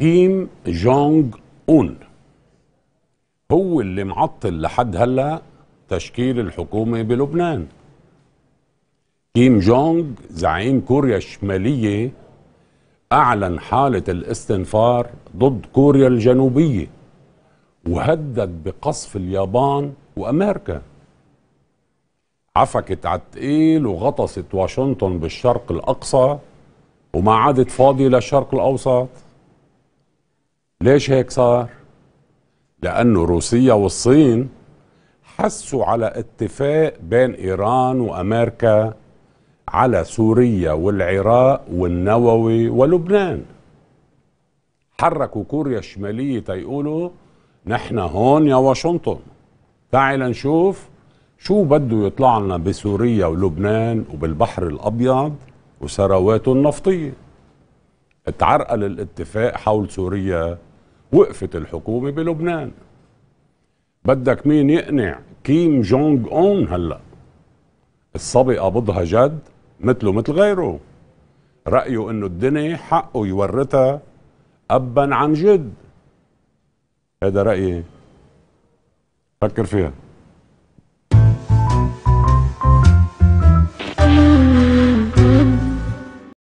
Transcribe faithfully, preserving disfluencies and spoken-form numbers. كيم جونغ أون هو اللي معطل لحد هلا تشكيل الحكومة بلبنان. كيم جونغ زعيم كوريا الشمالية أعلن حالة الاستنفار ضد كوريا الجنوبية وهدد بقصف اليابان وأمريكا. عفكت على التقيل وغطست واشنطن بالشرق الأقصى وما عادت فاضية للشرق الأوسط. ليش هيك صار؟ لأنه روسيا والصين حسوا على اتفاق بين إيران وأمريكا على سوريا والعراق والنووي ولبنان. حركوا كوريا الشمالية تيقولوا نحن هون يا واشنطن، تعي لنشوف شو بده يطلع لنا بسوريا ولبنان وبالبحر الأبيض وثرواته النفطية. اتعرقل الاتفاق حول سوريا، وقفت الحكومة بلبنان. بدك مين يقنع كيم جونغ أون هلأ؟ الصبي قبضها جد مثله مثل غيره، رأيه انه الدنيا حقه يورثها أبا عن جد. هذا رأيي، فكر فيها.